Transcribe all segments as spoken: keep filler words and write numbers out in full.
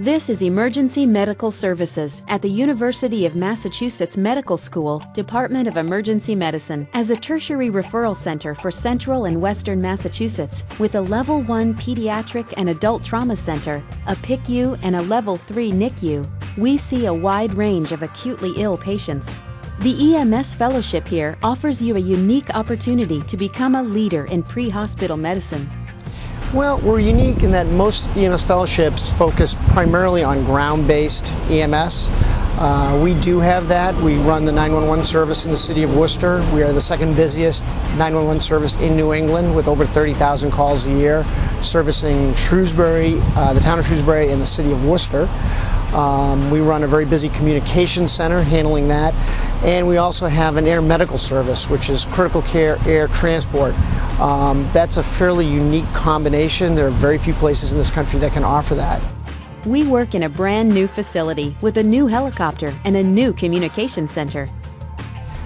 This is Emergency Medical Services at the University of Massachusetts Medical School, Department of Emergency Medicine. As a tertiary referral center for central and western Massachusetts, with a Level one Pediatric and Adult Trauma Center, a P I C U and a Level three N I C U, we see a wide range of acutely ill patients. The E M S Fellowship here offers you a unique opportunity to become a leader in pre-hospital medicine. Well, we're unique in that most E M S fellowships focus primarily on ground-based E M S. Uh, we do have that. We run the nine one one service in the city of Worcester. We are the second busiest nine one one service in New England with over thirty thousand calls a year, servicing Shrewsbury, uh, the town of Shrewsbury and the city of Worcester. Um, we run a very busy communications center handling that, and we also have an air medical service, which is critical care air transport. Um, that's a fairly unique combination. There are very few places in this country that can offer that. We work in a brand new facility with a new helicopter and a new communications center.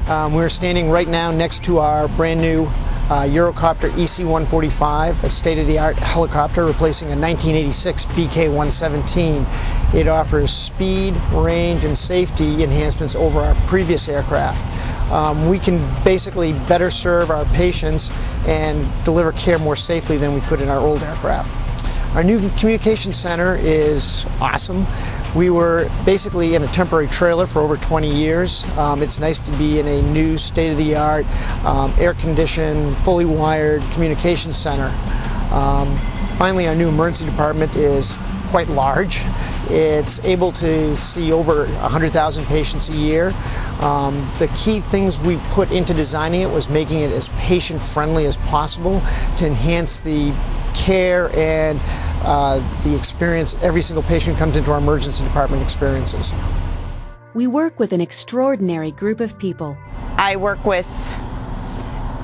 Um, we're standing right now next to our brand new Uh, Eurocopter E C one forty-five, a state-of-the-art helicopter replacing a nineteen eighty-six B K one seventeen. It offers speed, range, and safety enhancements over our previous aircraft. Um, we can basically better serve our patients and deliver care more safely than we could in our old aircraft. Our new communication center is awesome. We were basically in a temporary trailer for over twenty years. Um, it's nice to be in a new state-of-the-art, um, air-conditioned, fully wired communication center. Um, finally, our new emergency department is quite large. It's able to see over one hundred thousand patients a year. Um, the key things we put into designing it was making it as patient-friendly as possible to enhance the care and uh, the experience every single patient comes into our emergency department experiences. We work with an extraordinary group of people. I work with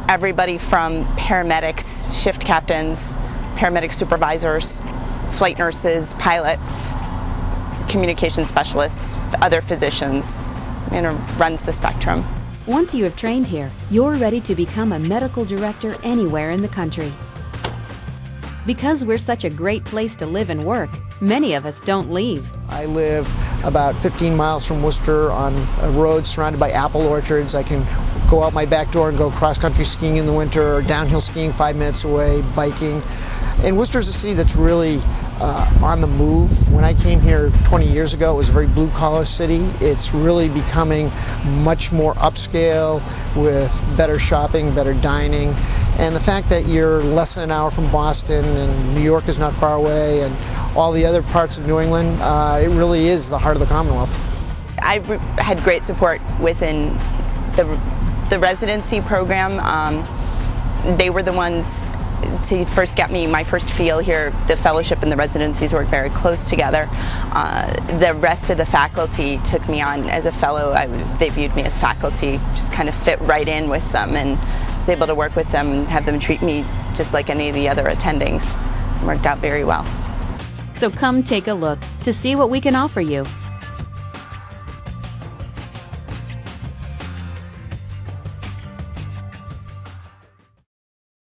everybody from paramedics, shift captains, paramedic supervisors, flight nurses, pilots, communication specialists, other physicians, and it runs the spectrum. Once you have trained here, you're ready to become a medical director anywhere in the country. Because we're such a great place to live and work, many of us don't leave. I live about fifteen miles from Worcester on a road surrounded by apple orchards. I can go out my back door and go cross-country skiing in the winter, or downhill skiing five minutes away, biking. And Worcester is a city that's really uh, on the move. When I came here twenty years ago, it was a very blue-collar city. It's really becoming much more upscale with better shopping, better dining. And the fact that you're less than an hour from Boston and New York is not far away and all the other parts of New England, uh, it really is the heart of the Commonwealth. I've had great support within the, the residency program. Um, they were the ones to first get me my first feel here. The fellowship and the residencies work very close together. Uh, the rest of the faculty took me on as a fellow. I, they viewed me as faculty, just kind of fit right in with them, and was able to work with them and have them treat me just like any of the other attendings. It worked out very well. So come take a look to see what we can offer you.